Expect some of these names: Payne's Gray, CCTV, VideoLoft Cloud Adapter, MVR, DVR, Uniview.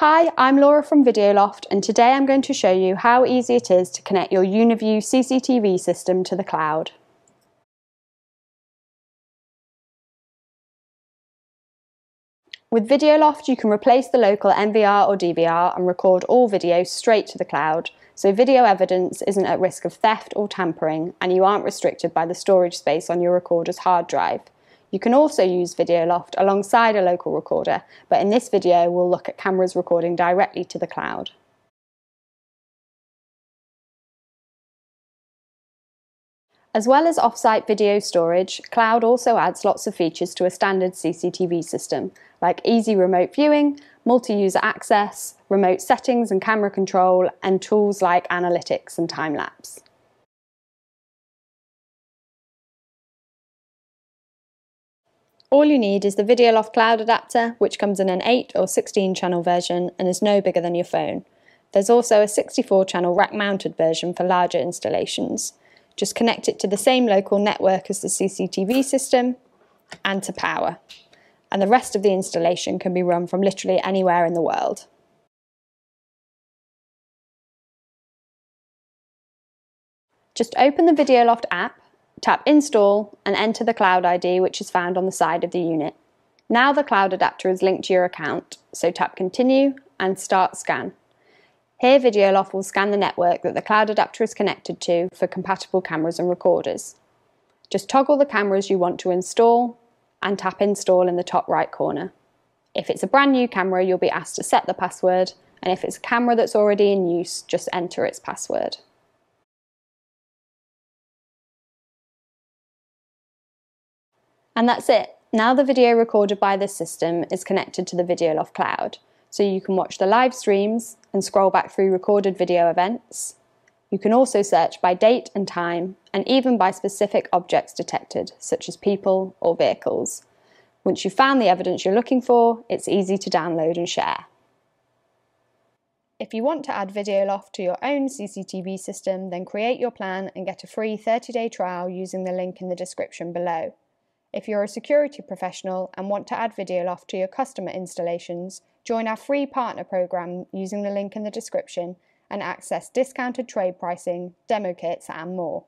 Hi, I'm Laura from VideoLoft, and today I'm going to show you how easy it is to connect your Uniview CCTV system to the cloud. With VideoLoft, you can replace the local MVR or DVR and record all video straight to the cloud, so video evidence isn't at risk of theft or tampering, and you aren't restricted by the storage space on your recorder's hard drive. You can also use VideoLoft alongside a local recorder, but in this video we'll look at cameras recording directly to the cloud. As well as off-site video storage, cloud also adds lots of features to a standard CCTV system, like easy remote viewing, multi-user access, remote settings and camera control, and tools like analytics and time-lapse. All you need is the VideoLoft Cloud Adapter, which comes in an 8 or 16 channel version and is no bigger than your phone. There's also a 64 channel rack-mounted version for larger installations. Just connect it to the same local network as the CCTV system and to power. And the rest of the installation can be run from literally anywhere in the world. Just open the VideoLoft app, tap Install and enter the Cloud ID, which is found on the side of the unit. Now the Cloud Adapter is linked to your account, so tap Continue and Start Scan. Here VideoLoft will scan the network that the Cloud Adapter is connected to for compatible cameras and recorders. Just toggle the cameras you want to install and tap Install in the top right corner. If it's a brand new camera, you'll be asked to set the password, and if it's a camera that's already in use, just enter its password. And that's it. Now the video recorded by this system is connected to the VideoLoft Cloud, so you can watch the live streams and scroll back through recorded video events. You can also search by date and time, and even by specific objects detected, such as people or vehicles. Once you've found the evidence you're looking for, it's easy to download and share. If you want to add VideoLoft to your own CCTV system, then create your plan and get a free 30-day trial using the link in the description below. If you're a security professional and want to add VideoLoft to your customer installations, join our free partner program using the link in the description and access discounted trade pricing, demo kits and more.